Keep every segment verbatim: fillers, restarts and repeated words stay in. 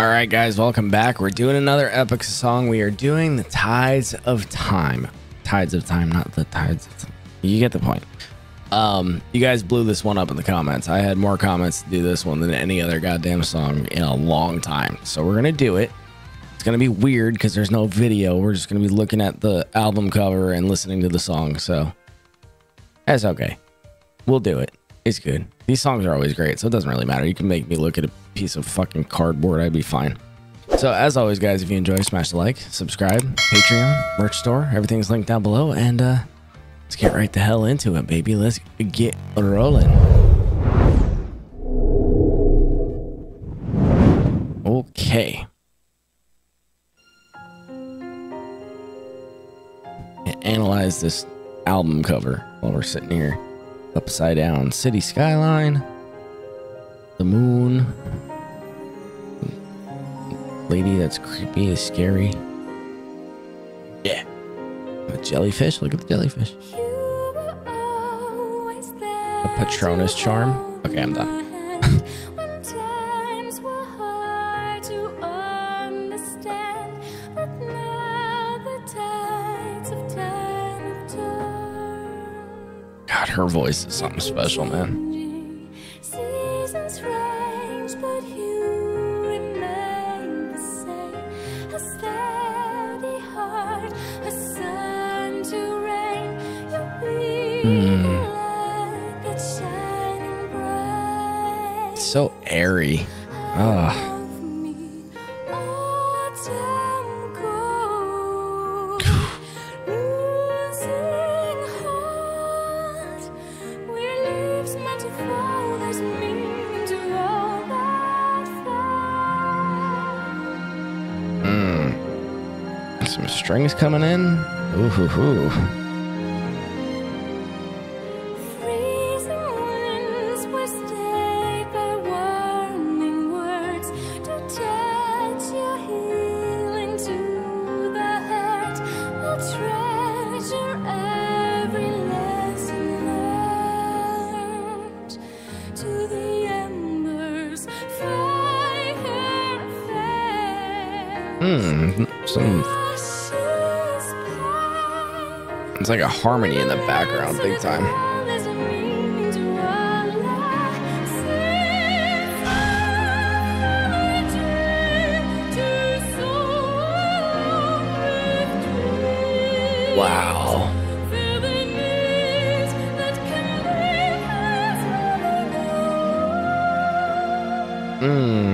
All right, guys, welcome back. We're doing another epic song. We are doing the Tides of Time. Tides of Time, not the Tides of Time. You get the point. Um, you guys blew this one up in the comments. I had more comments to do this one than any other goddamn song in a long time. So we're going to do it. It's going to be weird because there's no video. We're just going to be looking at the album cover and listening to the song. So that's okay. We'll do it. It's good. These songs are always great, so it doesn't really matter. You can make me look at a piece of fucking cardboard. I'd be fine. So as always, guys, if you enjoy, smash the like, subscribe, Patreon, merch store. Everything's linked down below. And uh, let's get right the hell into it, baby. Let's get rolling. Okay. And analyze this album cover while we're sitting here. Upside down city skyline, the moon, lady that's creepy is scary. Yeah, a jellyfish. Look at the jellyfish. A Patronus charm. Okay, I'm done. Her voice is something special, man. Mm. It's so airy. Ah. Some strings coming in. Ooh, hoo, hoo. Hmm. Some. It's like a harmony in the background, big time. Wow. Mmm.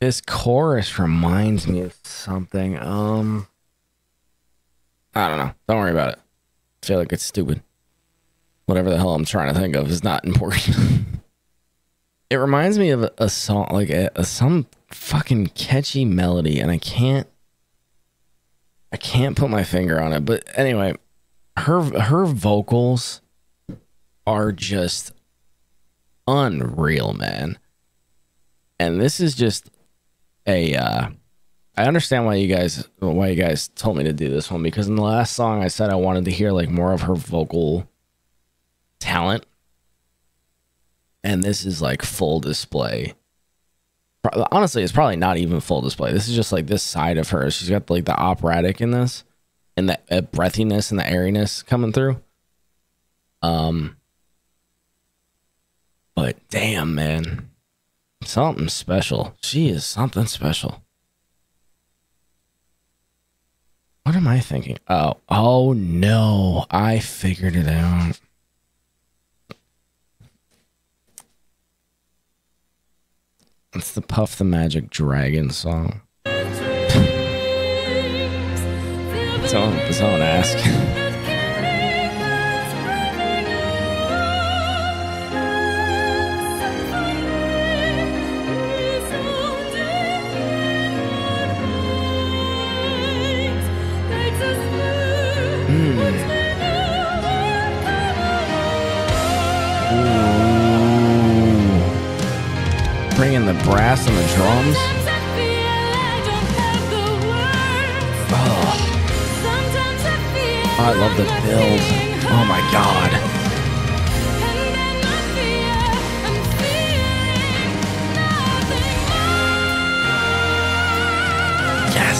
This chorus reminds me of something. Um, I don't know. Don't worry about it. I feel like it's stupid. Whatever the hell I'm trying to think of is not important. It reminds me of a song, like a, a some fucking catchy melody, and I can't, I can't put my finger on it. But anyway, her her vocals are just unreal, man. And this is just. A, uh, I understand why you guys why you guys told me to do this one, because in the last song I said I wanted to hear like more of her vocal talent, and this is like full display. Pro honestly, it's probably not even full display. This is just like this side of her. She's got like the operatic in this, and the uh, breathiness and the airiness coming through. Um, but damn, man. Something special. She is something special. What am I thinking? Oh, oh no. I figured it out. It's the Puff the Magic Dragon song. Someone, someone ask. mm. Bringing the brass and the drums. Oh, I love the build. Oh my god. Yes.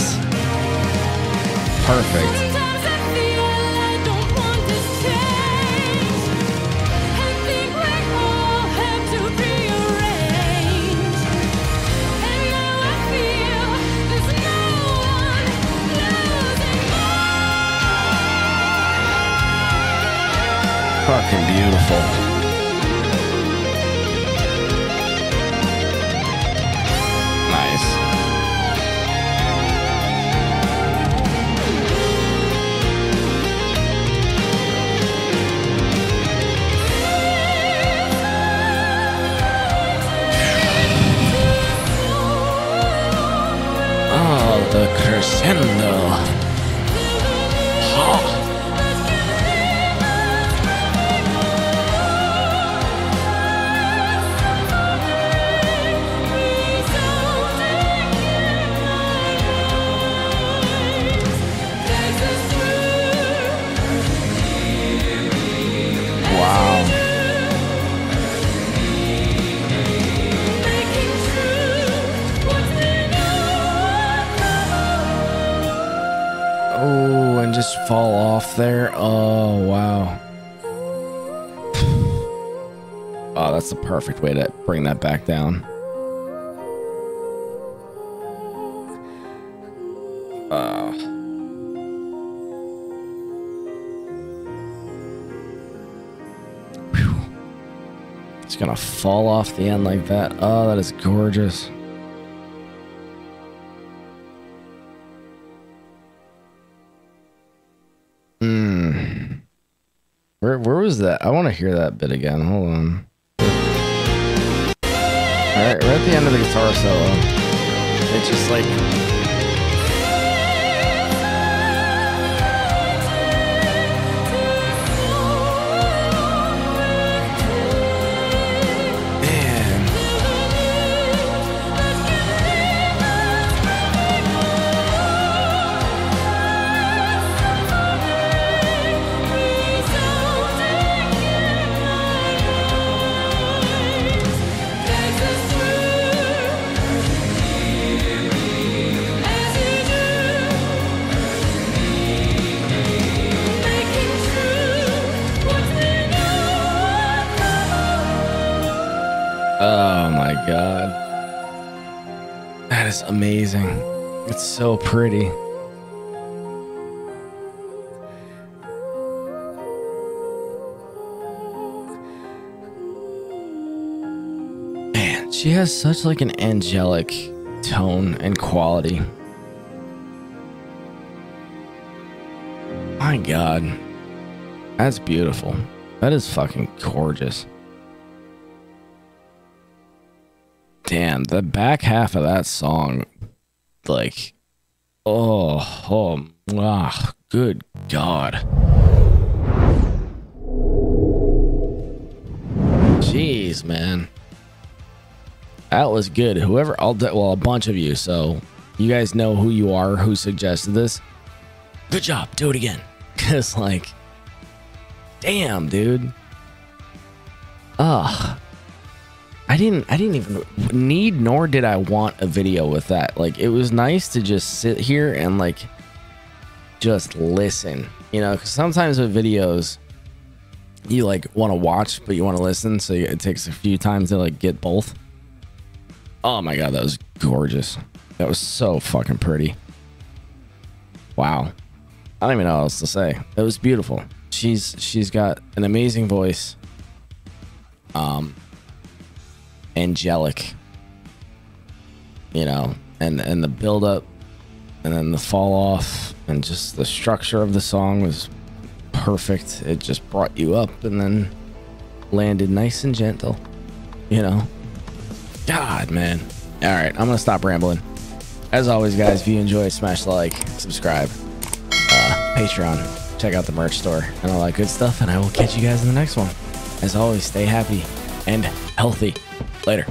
Perfect. Fucking beautiful. Nice. Oh, the crescendo. Oh. Just fall off there. Oh wow. Oh, that's the perfect way to bring that back down. Uh. Whew. It's gonna fall off the end like that. Oh, that is gorgeous. Where, where was that? I want to hear that bit again. Hold on. Alright, we're at the end of the guitar solo. It's just like... Oh my god. That is amazing. It's so pretty. Man, she has such like an angelic tone and quality. My god. That's beautiful. That is fucking gorgeous. Damn, the back half of that song, like, oh, oh, ah, good God. Jeez, man. That was good. Whoever, I'll well, a bunch of you, so you guys know who you are, who suggested this. Good job. Do it again. Because, like, damn, dude. Ugh. I didn't I didn't even need nor did I want a video with that. Like, it was nice to just sit here and like just listen, you know, because sometimes with videos you like want to watch but you want to listen, so it takes a few times to like get both. Oh my god, that was gorgeous. That was so fucking pretty. Wow, I don't even know what else to say. It was beautiful. She's she's got an amazing voice. Um angelic you know, and and the build up and then the fall off and just the structure of the song was perfect. It just brought you up and then landed nice and gentle, you know. God, man. All right, I'm gonna stop rambling. As always, guys, if you enjoy, smash the like, subscribe, uh, Patreon, check out the merch store and all that good stuff, and I will catch you guys in the next one. As always, stay happy and healthy. Later.